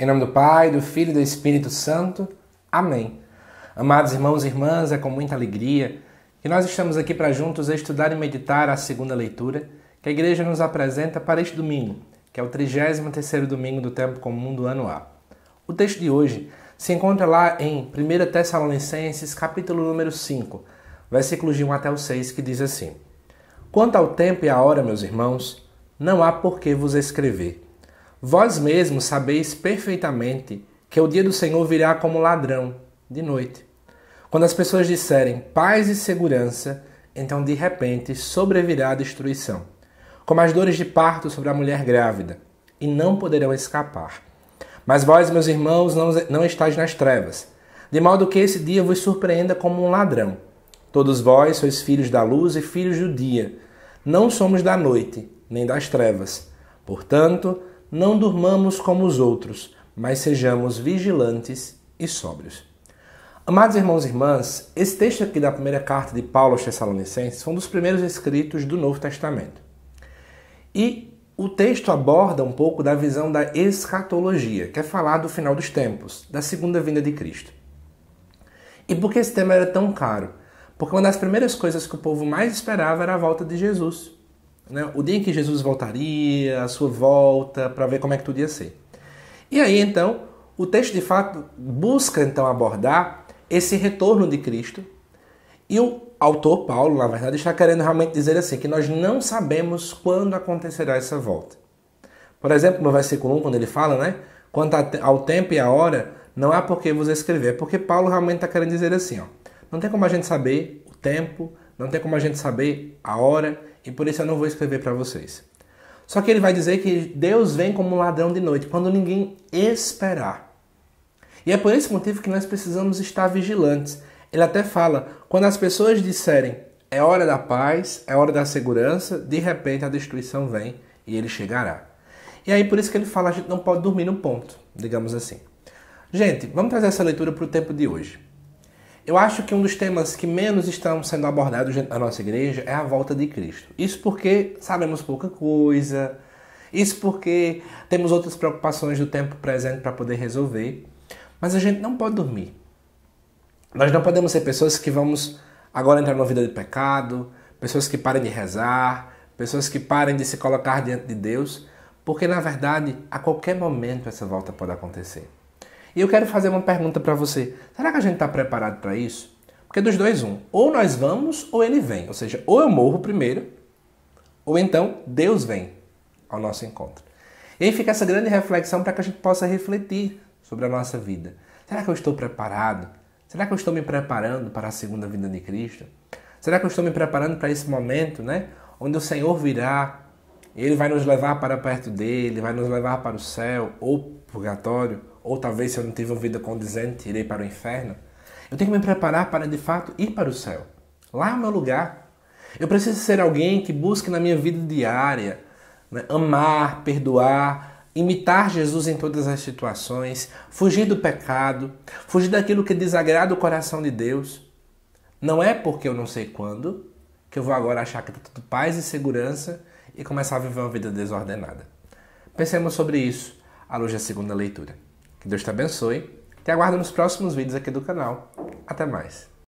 Em nome do Pai, do Filho e do Espírito Santo. Amém. Amados irmãos e irmãs, é com muita alegria que nós estamos aqui para juntos estudar e meditar a segunda leitura que a Igreja nos apresenta para este domingo, que é o 33º domingo do tempo comum do ano A. O texto de hoje se encontra lá em 1 Tessalonicenses, capítulo número 5, versículos de 1 até o 6, que diz assim: Quanto ao tempo e à hora, meus irmãos, não há por que vos escrever. Vós mesmos sabeis perfeitamente que o dia do Senhor virá como ladrão, de noite. Quando as pessoas disserem paz e segurança, então de repente sobrevirá a destruição, como as dores de parto sobre a mulher grávida, e não poderão escapar. Mas vós, meus irmãos, não estáis nas trevas, de modo que esse dia vos surpreenda como um ladrão. Todos vós sois filhos da luz e filhos do dia. Não somos da noite, nem das trevas. Portanto, não durmamos como os outros, mas sejamos vigilantes e sóbrios. Amados irmãos e irmãs, esse texto aqui da primeira carta de Paulo aos Tessalonicenses foi um dos primeiros escritos do Novo Testamento. E o texto aborda um pouco da visão da escatologia, que é falar do final dos tempos, da segunda vinda de Cristo. E por que esse tema era tão caro? Porque uma das primeiras coisas que o povo mais esperava era a volta de Jesus. O dia em que Jesus voltaria, a sua volta, para ver como é que tudo ia ser. E aí, então, o texto, de fato, busca, então, abordar esse retorno de Cristo. E o autor, Paulo, na verdade, está querendo realmente dizer assim, que nós não sabemos quando acontecerá essa volta. Por exemplo, no versículo 1, quando ele fala, quanto ao tempo e à hora, não há por que vos escrever. Porque Paulo realmente está querendo dizer assim, não tem como a gente saber o tempo, não tem como a gente saber a hora, e por isso eu não vou escrever para vocês. Só que ele vai dizer que Deus vem como um ladrão de noite, quando ninguém esperar. E é por esse motivo que nós precisamos estar vigilantes. Ele até fala, quando as pessoas disserem, é hora da paz, é hora da segurança, de repente a destruição vem e ele chegará. E aí por isso que ele fala, a gente não pode dormir no ponto, digamos assim. Gente, vamos trazer essa leitura para o tempo de hoje. Eu acho que um dos temas que menos estão sendo abordados na nossa igreja é a volta de Cristo. Isso porque sabemos pouca coisa, isso porque temos outras preocupações do tempo presente para poder resolver, mas a gente não pode dormir. Nós não podemos ser pessoas que vamos agora entrar numa vida de pecado, pessoas que parem de rezar, pessoas que parem de se colocar diante de Deus, porque na verdade a qualquer momento essa volta pode acontecer. E eu quero fazer uma pergunta para você. Será que a gente está preparado para isso? Porque dos dois, ou nós vamos ou ele vem. Ou seja, ou eu morro primeiro, ou então Deus vem ao nosso encontro. E aí fica essa grande reflexão para que a gente possa refletir sobre a nossa vida. Será que eu estou preparado? Será que eu estou me preparando para a segunda vinda de Cristo? Será que eu estou me preparando para esse momento, onde o Senhor virá, e Ele vai nos levar para perto dEle, vai nos levar para o céu ou purgatório? Ou talvez, se eu não tive uma vida condizente, irei para o inferno. Eu tenho que me preparar para, de fato, ir para o céu. Lá é o meu lugar. Eu preciso ser alguém que busque na minha vida diária, amar, perdoar, imitar Jesus em todas as situações, fugir do pecado, fugir daquilo que desagrada o coração de Deus. Não é porque eu não sei quando que eu vou agora achar que está tudo paz e segurança e começar a viver uma vida desordenada. Pensemos sobre isso à luz da segunda leitura. Que Deus te abençoe. Te aguardo nos próximos vídeos aqui do canal. Até mais.